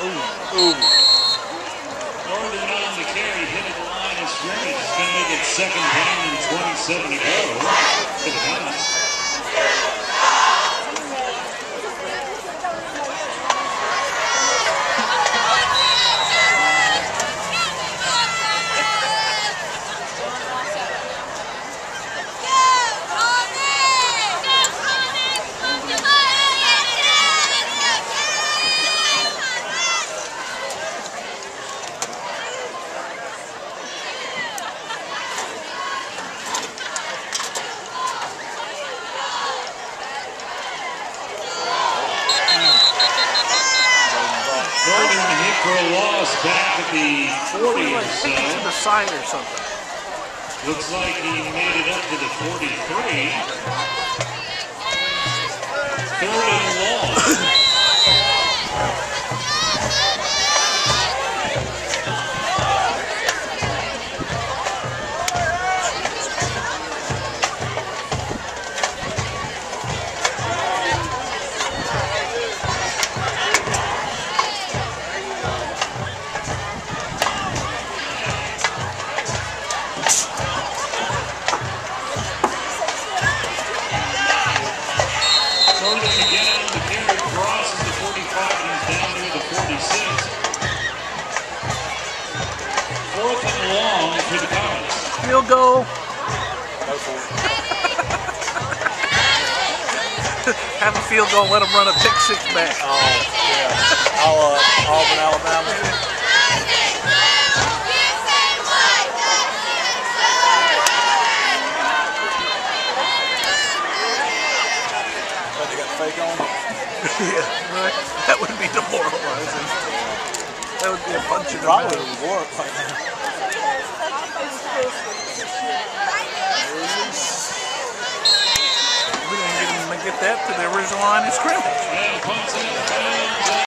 Gordon on the carry, hit at the line of scrimmage. It's going to make it second down and 27 to go for the Giants. For a loss back at the 40 or so. To the side or something. Looks like he made it up to the 43. Third and long. Field goal. Have a field goal, let them run a pick six back. Oh, yeah. Auburn, Alabama. But they got fake on. Yeah, right. That would be demoralizing. That would be a bunch of probably would work like that. Get that to the original line of scrimmage.